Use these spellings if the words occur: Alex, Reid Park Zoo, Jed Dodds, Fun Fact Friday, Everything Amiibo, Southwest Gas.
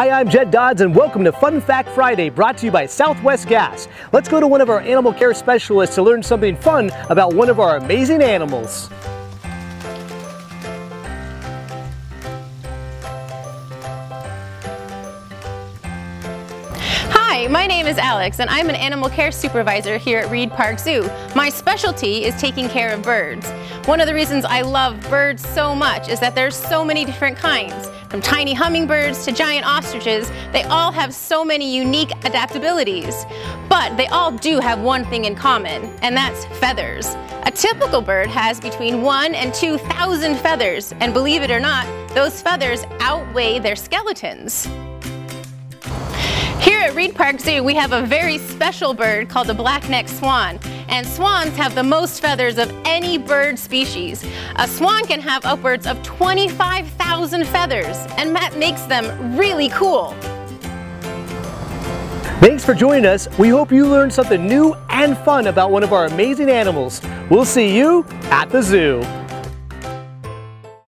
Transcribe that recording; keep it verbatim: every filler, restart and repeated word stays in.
Hi, I'm Jed Dodds and welcome to Fun Fact Friday, brought to you by Southwest Gas. Let's go to one of our animal care specialists to learn something fun about one of our amazing animals. Hi, my name is Alex and I'm an animal care supervisor here at Reid Park Zoo. My specialty is taking care of birds. One of the reasons I love birds so much is that there's so many different kinds. From tiny hummingbirds to giant ostriches, they all have so many unique adaptabilities. But they all do have one thing in common, and that's feathers. A typical bird has between one and two thousand feathers, and believe it or not, those feathers outweigh their skeletons. Here at Reid Park Zoo, we have a very special bird called the black-necked swan. And swans have the most feathers of any bird species. A swan can have upwards of twenty-five thousand feathers, and that makes them really cool. Thanks for joining us. We hope you learned something new and fun about one of our amazing animals. We'll see you at the zoo.